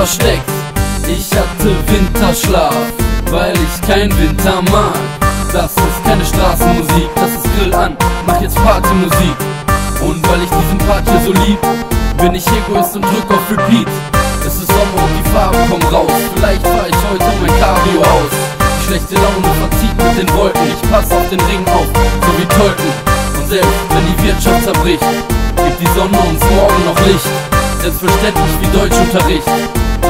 versteckt. Ich hatte Winterschlaf, weil ich kein Winter mag. Das ist keine Straßenmusik, das ist Grill an, mach jetzt Partymusik. Und weil ich diesen Part hier so lieb, bin ich Egoist und drück auf Repeat. Es ist Sommer und die Farben kommen raus, vielleicht fahr ich heute mein Cabrio aus. Schlechte Laune verzieht mit den Wolken, ich pass auf den Ring auf, so wie Tolkien. Und selbst wenn die Wirtschaft zerbricht, gibt die Sonne uns morgen noch Licht. Selbstverständlich wie Deutschunterricht,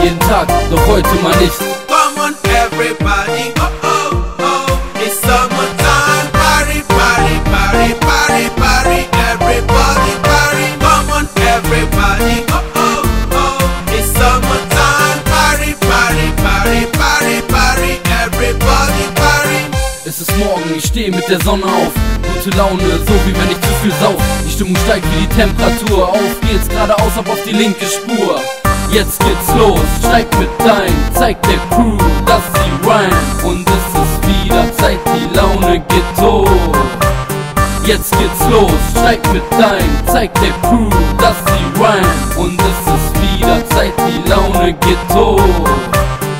jeden Tag, doch heute mal nicht. Come on everybody, oh oh oh, it's summertime. Party, party, party, party, party, everybody party. Come on everybody, oh oh oh, it's summertime. Party, party, party, party, party, everybody party. Es ist morgen, ich stehe mit der Sonne auf. Gute Laune, so wie wenn ich zu viel sauf. Die Stimmung steigt wie die Temperatur. Auf geht's geradeaus, ab auf die linke Spur. Jetzt geht's los, steig mit dein, zeig der Crew, dass sie rhyme. Und es ist wieder Zeit, die Laune geht hoch. Jetzt geht's los, steig mit dein, zeig der Crew, dass sie rhyme. Und es ist wieder Zeit, die Laune geht hoch.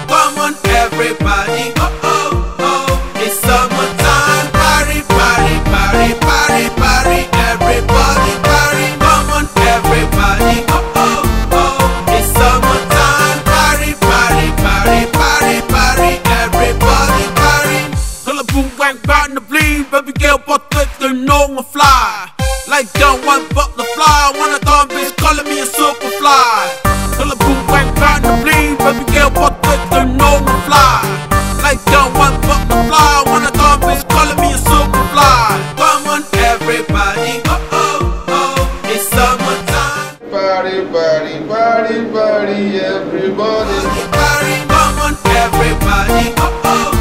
Come on everybody, oh oh oh, it's summertime. Party, party, party, party, party, everybody party. Come on everybody, oh oh oh, it's summertime. Party, party, party, party, party, everybody party. Colourful rank bound to bleed, baby girl, but they know I'm fly. Like down one butterfly, wanna thorn bitch, calling me a super fly. Colourful rank bound to bleed, baby girl, but they know I'm fly. Like down one butterfly, wanna thorn bitch, calling me a super fly. Come on everybody, oh oh oh, it's summertime. Party, party, party, party, everybody. Party, come on everybody, oh oh.